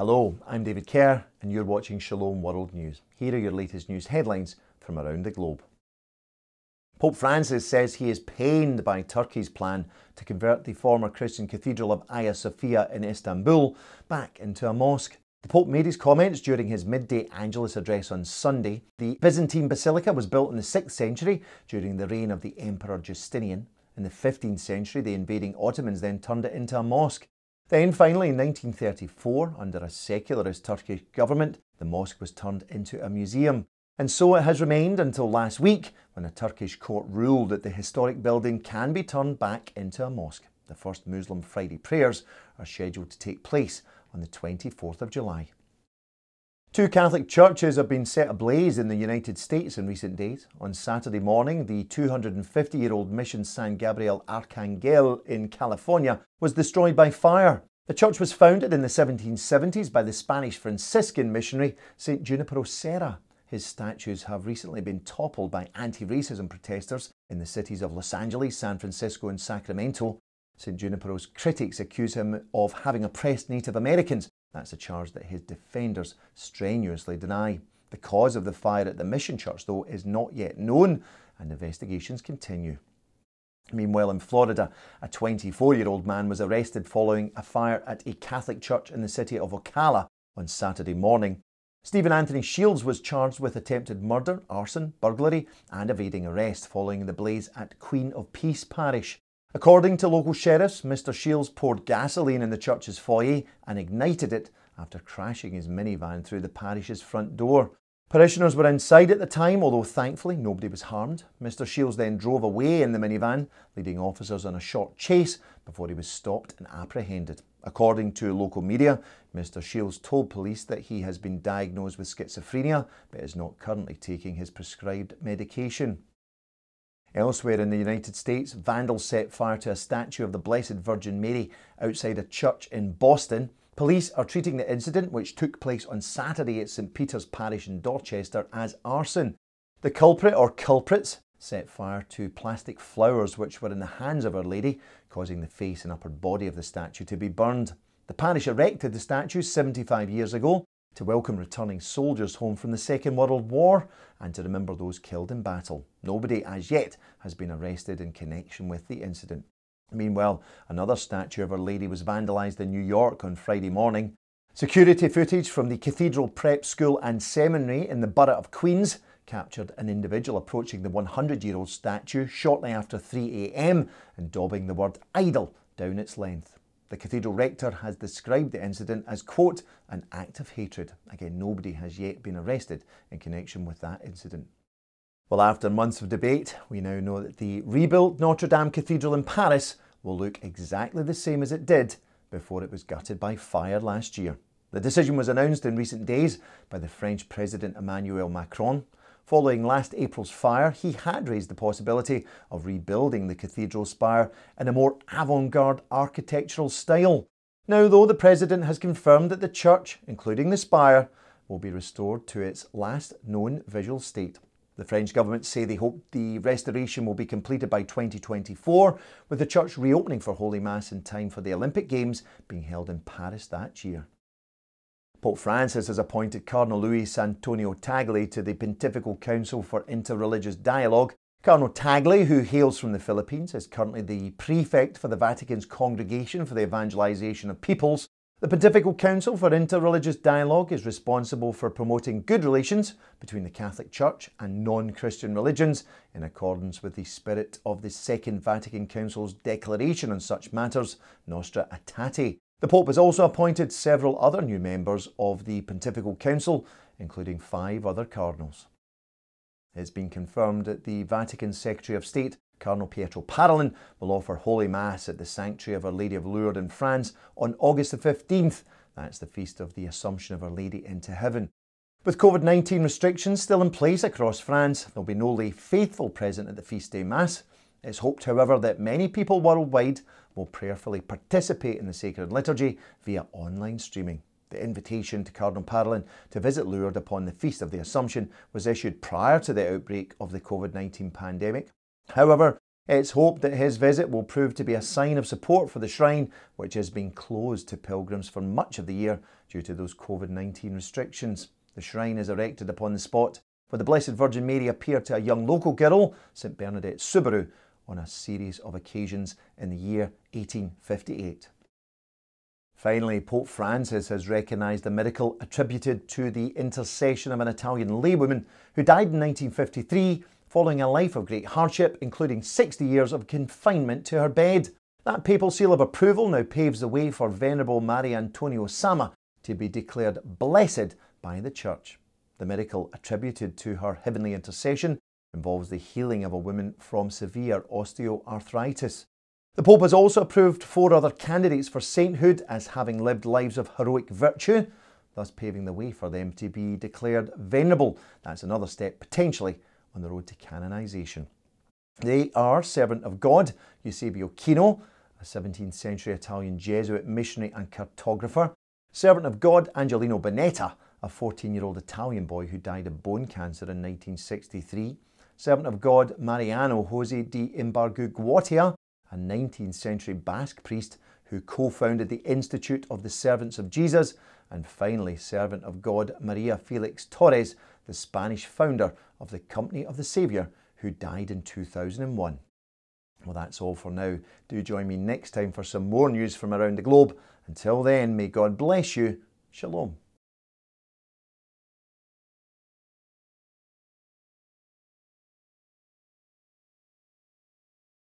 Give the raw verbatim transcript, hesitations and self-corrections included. Hello, I'm David Kerr and you're watching Shalom World News. Here are your latest news headlines from around the globe. Pope Francis says he is pained by Turkey's plan to convert the former Christian cathedral of Hagia Sophia in Istanbul back into a mosque. The Pope made his comments during his midday Angelus address on Sunday. The Byzantine basilica was built in the sixth century during the reign of the Emperor Justinian. In the fifteenth century, the invading Ottomans then turned it into a mosque. Then finally, in nineteen thirty-four, under a secularist Turkish government, the mosque was turned into a museum. And so it has remained until last week, when a Turkish court ruled that the historic building can be turned back into a mosque. The first Muslim Friday prayers are scheduled to take place on the twenty-fourth of July. Two Catholic churches have been set ablaze in the United States in recent days. On Saturday morning, the two hundred fifty year old Mission San Gabriel Arcángel in California was destroyed by fire. The church was founded in the seventeen seventies by the Spanish Franciscan missionary Saint Junipero Serra. His statues have recently been toppled by anti-racism protesters in the cities of Los Angeles, San Francisco and Sacramento. Saint Junipero's critics accuse him of having oppressed Native Americans. That's a charge that his defenders strenuously deny. The cause of the fire at the mission church, though, is not yet known and investigations continue. Meanwhile, in Florida, a twenty-four year old man was arrested following a fire at a Catholic church in the city of Ocala on Saturday morning. Stephen Anthony Shields was charged with attempted murder, arson, burglary and evading arrest following the blaze at Queen of Peace Parish. According to local sheriffs, Mister Shields poured gasoline in the church's foyer and ignited it after crashing his minivan through the parish's front door. Parishioners were inside at the time, although thankfully nobody was harmed. Mister Shields then drove away in the minivan, leading officers on a short chase before he was stopped and apprehended. According to local media, Mister Shields told police that he has been diagnosed with schizophrenia but is not currently taking his prescribed medication. Elsewhere in the United States, vandals set fire to a statue of the Blessed Virgin Mary outside a church in Boston. Police are treating the incident, which took place on Saturday at Saint Peter's Parish in Dorchester, as arson. The culprit or culprits set fire to plastic flowers which were in the hands of Our Lady, causing the face and upper body of the statue to be burned. The parish erected the statue seventy-five years ago to welcome returning soldiers home from the Second World War and to remember those killed in battle. Nobody as yet has been arrested in connection with the incident. Meanwhile, another statue of Our Lady was vandalised in New York on Friday morning. Security footage from the Cathedral Prep School and Seminary in the borough of Queens captured an individual approaching the one hundred year old statue shortly after three A M and daubing the word idol down its length. The cathedral rector has described the incident as, quote, an act of hatred. Again, nobody has yet been arrested in connection with that incident. Well, after months of debate, we now know that the rebuilt Notre Dame Cathedral in Paris will look exactly the same as it did before it was gutted by fire last year. The decision was announced in recent days by the French President Emmanuel Macron. Following last April's fire, he had raised the possibility of rebuilding the cathedral spire in a more avant-garde architectural style. Now, though, the President has confirmed that the church, including the spire, will be restored to its last known visual state. The French government say they hope the restoration will be completed by twenty twenty-four, with the church reopening for Holy Mass in time for the Olympic Games being held in Paris that year. Pope Francis has appointed Cardinal Luis Antonio Tagle to the Pontifical Council for Interreligious Dialogue. Cardinal Tagle, who hails from the Philippines, is currently the prefect for the Vatican's Congregation for the Evangelization of Peoples. The Pontifical Council for Interreligious Dialogue is responsible for promoting good relations between the Catholic Church and non-Christian religions in accordance with the spirit of the Second Vatican Council's declaration on such matters, Nostra Aetate. The Pope has also appointed several other new members of the Pontifical Council, including five other cardinals. It's been confirmed that the Vatican Secretary of State, Cardinal Pietro Parolin, will offer Holy Mass at the Sanctuary of Our Lady of Lourdes in France on August the fifteenth. That's the feast of the Assumption of Our Lady into Heaven. With COVID nineteen restrictions still in place across France, there'll be no lay faithful present at the feast day Mass. It's hoped, however, that many people worldwide will prayerfully participate in the sacred liturgy via online streaming. The invitation to Cardinal Parolin to visit Lourdes upon the Feast of the Assumption was issued prior to the outbreak of the COVID nineteen pandemic. However, It's hoped that his visit will prove to be a sign of support for the shrine, which has been closed to pilgrims for much of the year due to those COVID nineteen restrictions. The shrine is erected upon the spot where the Blessed Virgin Mary appeared to a young local girl, Saint Bernadette Subaru, on a series of occasions in the year eighteen fifty-eight. Finally, Pope Francis has recognised a miracle attributed to the intercession of an Italian laywoman who died in nineteen fifty-three following a life of great hardship, including sixty years of confinement to her bed. That papal seal of approval now paves the way for Venerable Mariantonio Sama to be declared blessed by the Church. The miracle attributed to her heavenly intercession involves the healing of a woman from severe osteoarthritis. The Pope has also approved four other candidates for sainthood as having lived lives of heroic virtue, thus paving the way for them to be declared venerable. That's another step potentially on the road to canonisation. They are Servant of God, Eusebio Chino, a seventeenth century Italian Jesuit missionary and cartographer; Servant of God, Angelino Bonetta, a fourteen-year-old Italian boy who died of bone cancer in nineteen sixty-three. Servant of God, Mariano Jose de Imbarguguatia, a nineteenth century Basque priest who co-founded the Institute of the Servants of Jesus. And finally, Servant of God, Maria Felix Torres, the Spanish founder of the Company of the Saviour, who died in two thousand one. Well, that's all for now. Do join me next time for some more news from around the globe. Until then, may God bless you. Shalom.